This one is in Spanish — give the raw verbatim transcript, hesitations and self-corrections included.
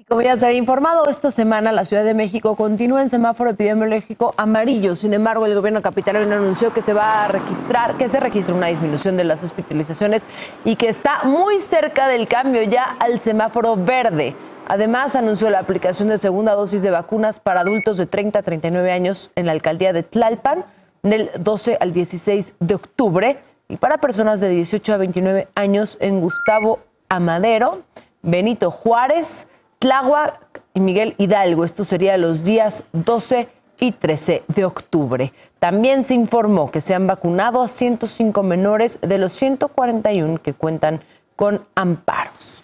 Y como ya se había informado, esta semana la Ciudad de México continúa en semáforo epidemiológico amarillo. Sin embargo, el gobierno capitalino anunció que se va a registrar, que se registra una disminución de las hospitalizaciones y que está muy cerca del cambio ya al semáforo verde. Además, anunció la aplicación de segunda dosis de vacunas para adultos de treinta a treinta y nueve años en la alcaldía de Tlalpan del doce al dieciséis de octubre y para personas de dieciocho a veintinueve años en Gustavo Amadero, Benito Juárez, Tláhuac y Miguel Hidalgo. Esto sería los días doce y trece de octubre. También se informó que se han vacunado a ciento cinco menores de los ciento cuarenta y uno que cuentan con amparos.